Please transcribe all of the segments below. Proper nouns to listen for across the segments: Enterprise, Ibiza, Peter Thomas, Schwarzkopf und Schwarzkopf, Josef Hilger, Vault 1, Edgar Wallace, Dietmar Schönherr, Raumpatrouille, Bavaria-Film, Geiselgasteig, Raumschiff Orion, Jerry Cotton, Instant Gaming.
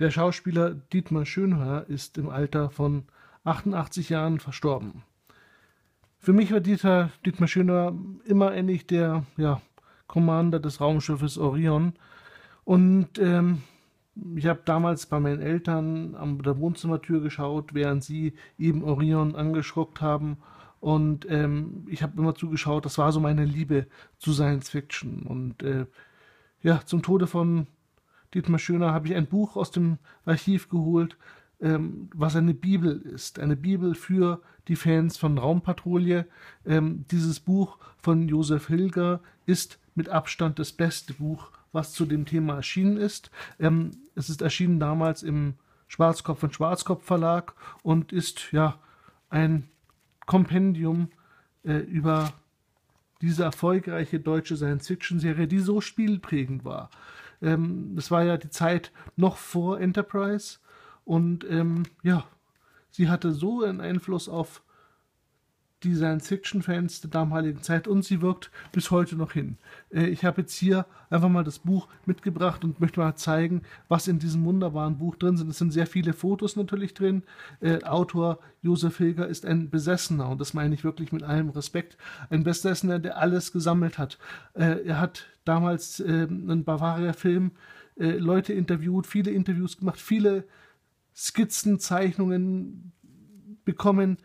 Der Schauspieler Dietmar Schönherr ist im Alter von 88 Jahren verstorben. Für mich war Dietmar Schönherr immer ähnlich der Commander des Raumschiffes Orion. Und ich habe damals bei meinen Eltern an der Wohnzimmertür geschaut, während sie eben Orion angeschraubt haben. Und ich habe immer zugeschaut, das war so meine Liebe zu Science Fiction. Und zum Tode von Dietmar Schönherr habe ich ein Buch aus dem Archiv geholt, was eine Bibel ist. Eine Bibel für die Fans von Raumpatrouille. Dieses Buch von Josef Hilger ist mit Abstand das beste Buch, was zu dem Thema erschienen ist. Es ist erschienen damals im Schwarzkopf und Schwarzkopf Verlag und ist ein Kompendium über diese erfolgreiche deutsche Science-Fiction-Serie, die so spielprägend war. Das war ja die Zeit noch vor Enterprise und sie hatte so einen Einfluss auf die Science-Fiction-Fans der damaligen Zeit und sie wirkt bis heute noch hin. Ich habe jetzt hier einfach mal das Buch mitgebracht und möchte mal zeigen, was in diesem wunderbaren Buch drin sind. Es sind sehr viele Fotos natürlich drin. Autor Josef Hilger ist ein Besessener und das meine ich wirklich mit allem Respekt. Ein Besessener, der alles gesammelt hat. Er hat damals einen Bavaria-Film Leute interviewt, viele Interviews gemacht, viele Skizzen, Zeichnungen bekommen.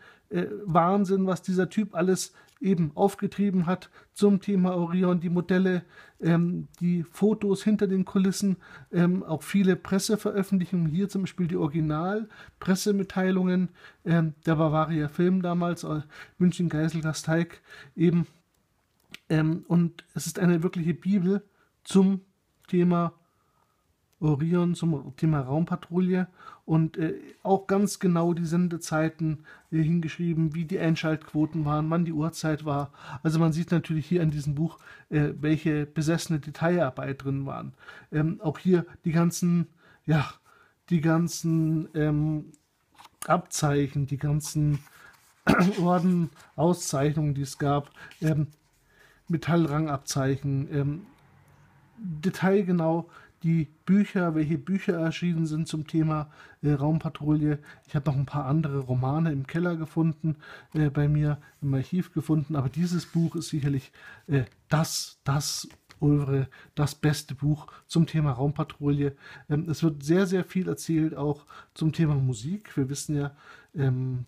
Wahnsinn, was dieser Typ alles eben aufgetrieben hat zum Thema Orion, die Modelle, die Fotos hinter den Kulissen, auch viele Presseveröffentlichungen, hier zum Beispiel die Original-Pressemitteilungen der Bavaria-Film damals, München, Geiselgasteig eben. Und es ist eine wirkliche Bibel zum Thema Orion, zum Thema Raumpatrouille und auch ganz genau die Sendezeiten hingeschrieben, wie die Einschaltquoten waren, wann die Uhrzeit war. Also man sieht natürlich hier in diesem Buch, welche besessene Detailarbeit drin waren. Auch hier die ganzen Abzeichen, die ganzen Orden, Auszeichnungen, die es gab, Metallrangabzeichen, detailgenau die Bücher, welche Bücher erschienen sind zum Thema Raumpatrouille. Ich habe noch ein paar andere Romane im Keller gefunden, bei mir im Archiv gefunden, aber dieses Buch ist sicherlich das beste Buch zum Thema Raumpatrouille. Es wird sehr, sehr viel erzählt, auch zum Thema Musik. Wir wissen ja,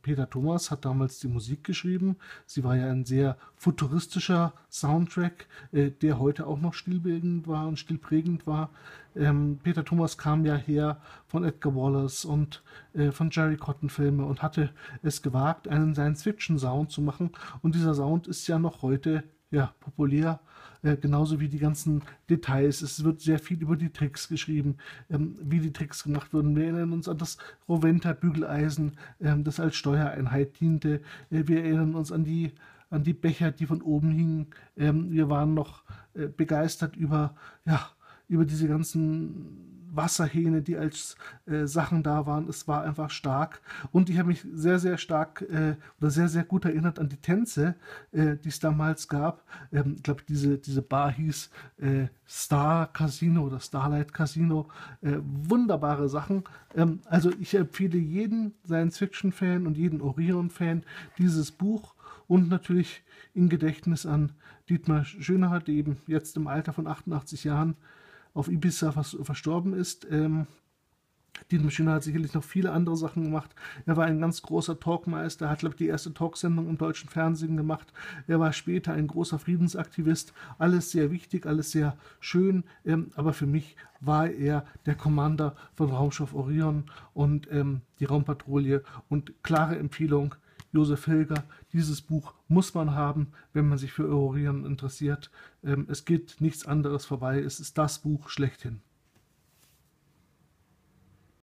Peter Thomas hat damals die Musik geschrieben. Sie war ja ein sehr futuristischer Soundtrack, der heute auch noch stilprägend war. Peter Thomas kam ja her von Edgar Wallace und von Jerry Cotton Filme und hatte es gewagt, einen Science-Fiction-Sound zu machen. Und dieser Sound ist ja noch heute populär, genauso wie die ganzen Details. Es wird sehr viel über die Tricks geschrieben, wie die Tricks gemacht wurden. Wir erinnern uns an das Rowenta-Bügeleisen, das als Steuereinheit diente. Wir erinnern uns an die Becher, die von oben hingen. Wir waren noch begeistert über diese ganzen Wasserhähne, die als Sachen da waren. Es war einfach stark. Und ich habe mich sehr, sehr stark oder sehr, sehr gut erinnert an die Tänze, die es damals gab. Ich glaube, diese Bar hieß Star Casino oder Starlight Casino. Wunderbare Sachen. Also ich empfehle jeden Science-Fiction-Fan und jeden Orion-Fan dieses Buch. Und natürlich in Gedächtnis an Dietmar Schönherr, der eben jetzt im Alter von 88 Jahren auf Ibiza verstorben ist. Dietmar Schönherr hat sicherlich noch viele andere Sachen gemacht. Er war ein ganz großer Talkmeister, hat, glaube ich, die erste Talksendung im deutschen Fernsehen gemacht. Er war später ein großer Friedensaktivist. Alles sehr wichtig, alles sehr schön. Aber für mich war er der Commander von Raumschiff Orion und die Raumpatrouille. Und klare Empfehlung, Josef Hilger, dieses Buch muss man haben, wenn man sich für Orion interessiert. Es geht nichts anderes vorbei. Es ist das Buch schlechthin.